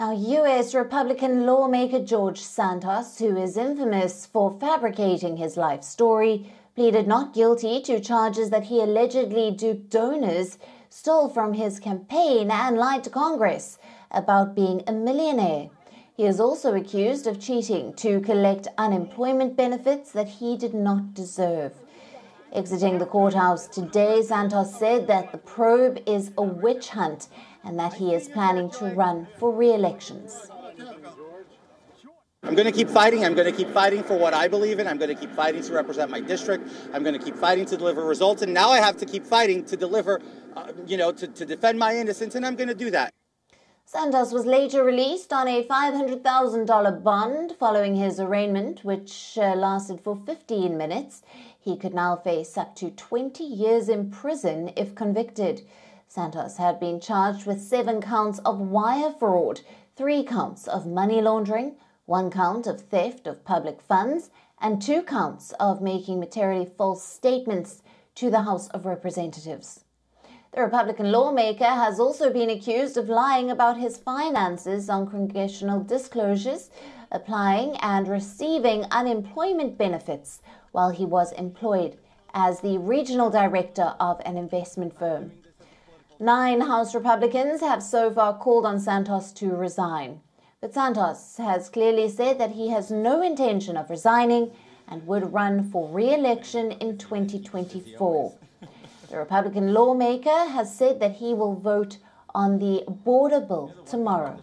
Now, U.S. Republican lawmaker George Santos, who is infamous for fabricating his life story, pleaded not guilty to charges that he allegedly duped donors, stole from his campaign, and lied to Congress about being a millionaire. He is also accused of cheating to collect unemployment benefits that he did not deserve. Exiting the courthouse today, Santos said that the probe is a witch hunt and that he is planning to run for re-elections. I'm going to keep fighting. I'm going to keep fighting for what I believe in. I'm going to keep fighting to represent my district. I'm going to keep fighting to deliver results. And now I have to keep fighting to deliver, to defend my innocence, and I'm going to do that. Santos was later released on a $500,000 bond following his arraignment, which lasted for 15 minutes. He could now face up to 20 years in prison if convicted. Santos had been charged with 7 counts of wire fraud, 3 counts of money laundering, 1 count of theft of public funds, and 2 counts of making materially false statements to the House of Representatives. The Republican lawmaker has also been accused of lying about his finances on congressional disclosures, applying and receiving unemployment benefits while he was employed as the regional director of an investment firm. 9 House Republicans have so far called on Santos to resign. But Santos has clearly said that he has no intention of resigning and would run for re-election in 2024. The Republican lawmaker has said that he will vote on the border bill tomorrow.